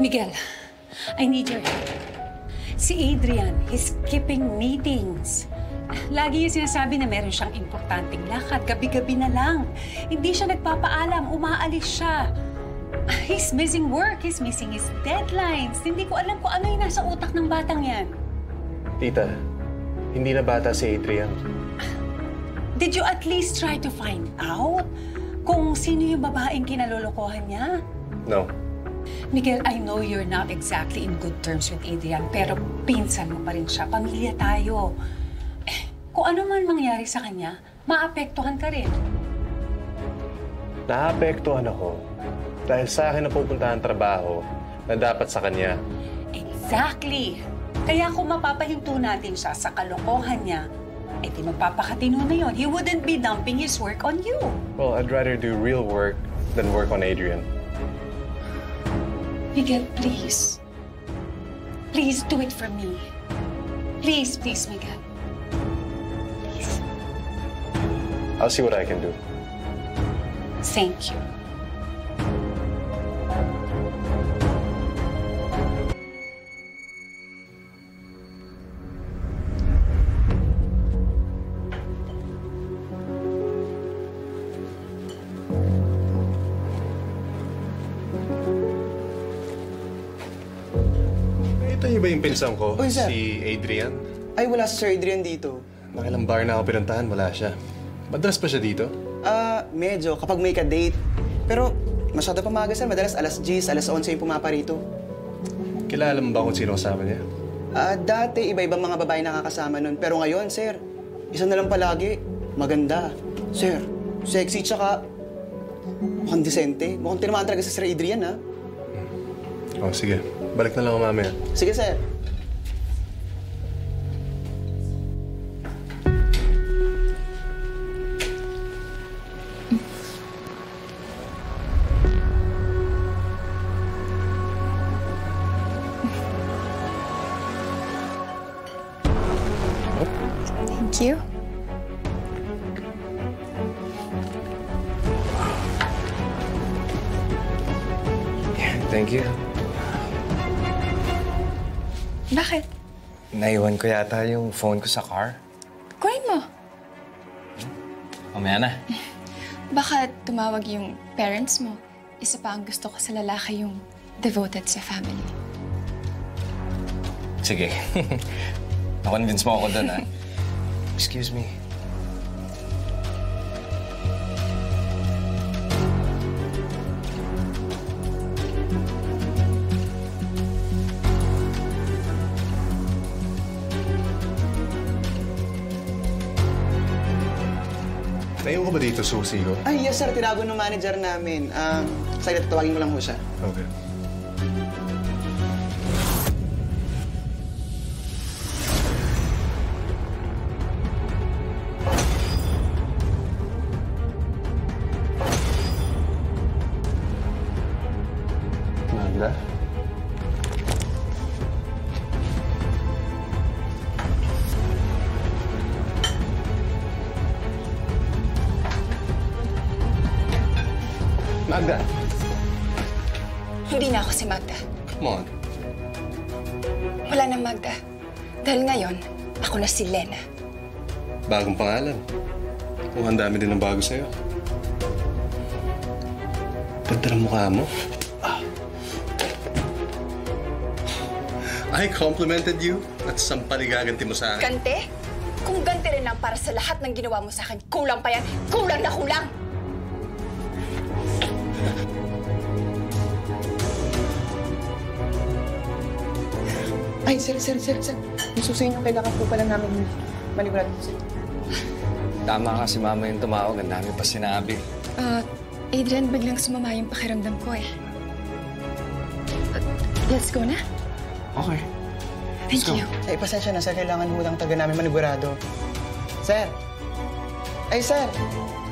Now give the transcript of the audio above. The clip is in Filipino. Miguel, I need your help. Si Adrian, he's skipping meetings. Lagi yung sinasabi na meron siyang importanteng lakad. Gabi-gabi na lang. Hindi siya nagpapaalam. Umaalis siya. He's missing work. He's missing his deadlines. Hindi ko alam kung ano yung nasa utak ng batang yan. Tita, hindi na bata si Adrian. Did you at least try to find out kung sino yung babaeng kinalolokohan niya? No. Miguel, I know you're not exactly in good terms with Adrian, pero pinsan mo pa rin siya. Pamilya tayo. Kung ano man mangyari sa kanya, maapektuhan ka rin. Naapektuhan ako dahil sa akin napupunta ang trabaho na dapat sa kanya. Exactly! Kaya kung mapapahinto natin siya sa kalokohan niya, edi magpapakatino na yun. He wouldn't be dumping his work on you. Well, I'd rather do real work than work on Adrian. Miguel, please. Please do it for me. Please, please, Miguel. I'll see what I can do. Thank you. Ito niyo ba yung pinsan ko? Oy, si Adrian? Ay, wala si Sir Adrian dito. Nakilang bar na ako pinuntahan, wala siya. Madalas pa siya dito? Medyo. Kapag may ka-date. Pero masyado pa maaga siya. Madalas alas 10, alas 11 yung pumapa rito. Kilala mo ba kung sino kasama niya? Dati iba-ibang mga babae nakakasama nun. Pero ngayon, sir, isa na lang palagi. Maganda. Sir, sexy tsaka mukhang disente. Mukhang tinamaan talaga si Sir Adrian, ha? Oh, sige. Balik na lang ako mamaya. Sige, sir. Thank you. Yeah, thank you. Bakit? Naiwan ko yata yung phone ko sa car. Kunin mo. Mamaya na. Baka tumawag yung parents mo. Isa pa ang gusto ko sa lalaki yung devoted sa family. Sige. Na-convince mo ako doon, ha? Excuse me. Naiwan ko ba dito, Susi ko? Ay, yes, sir. Tinago ng manager namin. Saglit, tawagin mo lang ho siya. Okay. Magda. Hindi na ako si Magda. Come on. Wala nang Magda. Dahil ngayon, ako na si Lena. Bagong pangalan. Oh, ang dami din ang bago sa'yo. Pagdala mukha mo. I complimented you at sampaligaganti mo sa akin. Gante? Kung gante rin lang para sa lahat ng ginawa mo sa akin, kulang pa yan. Kulang na kulang! Ay, sir. Susuin yung kailangan po pala namin manigulat. Tama kasi mama yung tumawag. Ang dami pa sinabi. Adrian, biglang sumama yung pakiramdam ko eh. Let's go na? Okay. Thank you. Ay, pasensya na, sir. Kailangan mo lang taga namin manigurado. Sir! Ay, sir!